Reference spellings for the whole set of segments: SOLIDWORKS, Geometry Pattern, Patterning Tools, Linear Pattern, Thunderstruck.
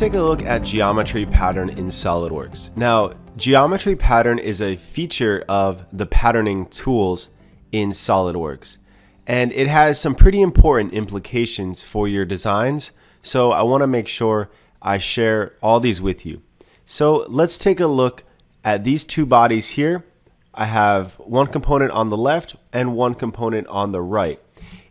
take a look at Geometry Pattern in SOLIDWORKS. Now, Geometry Pattern is a feature of the Patterning Tools in SOLIDWORKS, and it has some pretty important implications for your designs, so I want to make sure I share all these with you. So let's take a look at these two bodies here. I have one component on the left and one component on the right.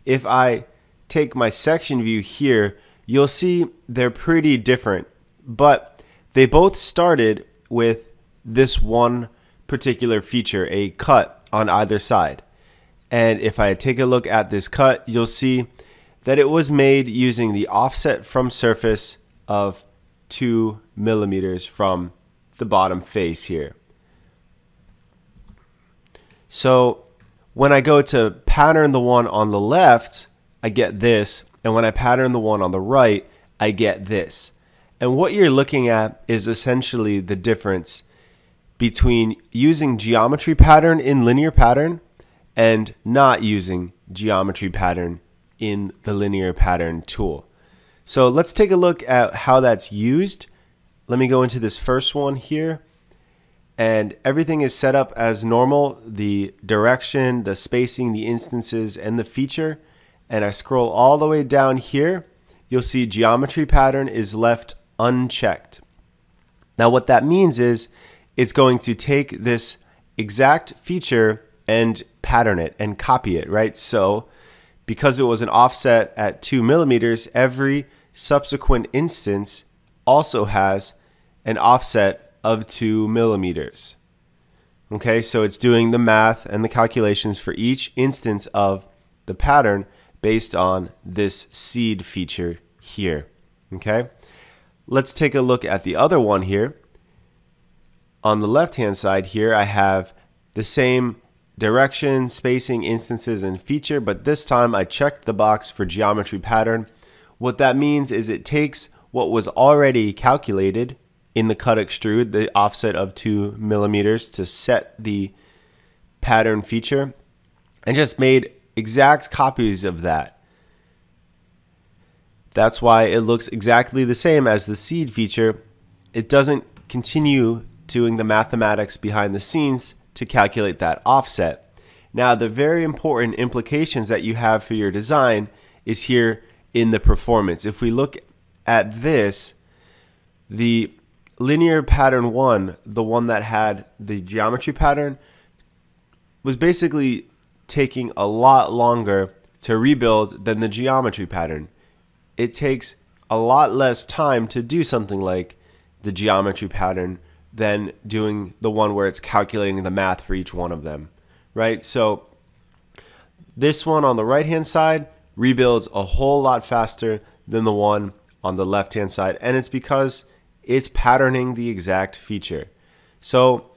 If I take my section view here, you'll see they're pretty different, but they both started with this one particular feature, a cut on either side. And if I take a look at this cut, you'll see that it was made using the offset from surface of 2 millimeters from the bottom face here. So when I go to pattern the one on the left, I get this, and when I pattern the one on the right, I get this. And what you're looking at is essentially the difference between using Geometry Pattern in Linear Pattern and not using Geometry Pattern in the Linear Pattern tool. So let's take a look at how that's used. Let me go into this first one here, and everything is set up as normal: the direction, the spacing, the instances, and the feature. And I scroll all the way down here, you'll see Geometry Pattern is left unchecked. Now what that means is it's going to take this exact feature and pattern it and copy it, right? So because it was an offset at 2 millimeters, every subsequent instance also has an offset of 2 millimeters. Okay, so it's doing the math and the calculations for each instance of the pattern based on this seed feature here. Okay, let's take a look at the other one here. On the left hand side here, I have the same direction, spacing, instances, and feature, but this time I checked the box for Geometry Pattern. What that means is it takes what was already calculated in the cut extrude, the offset of 2 millimeters to set the pattern feature, and just made exact copies of that. That's why it looks exactly the same as the seed feature. It doesn't continue doing the mathematics behind the scenes to calculate that offset. Now, the very important implications that you have for your design is here in the performance. If we look at this, the Linear Pattern 1, the one that had the Geometry Pattern, was basically taking a lot longer to rebuild than the Geometry Pattern. It takes a lot less time to do something like the Geometry Pattern than doing the one where it's calculating the math for each one of them, right? So this one on the right hand side rebuilds a whole lot faster than the one on the left hand side, and it's because it's patterning the exact feature. So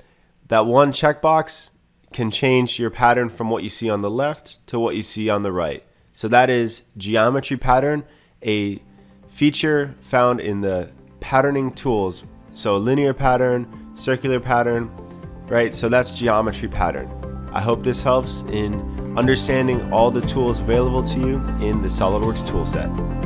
that one checkbox can change your pattern from what you see on the left to what you see on the right. So that is Geometry Pattern, a feature found in the Patterning Tools. So Linear Pattern, Circular Pattern, right? So that's Geometry Pattern. I hope this helps in understanding all the tools available to you in the SOLIDWORKS toolset.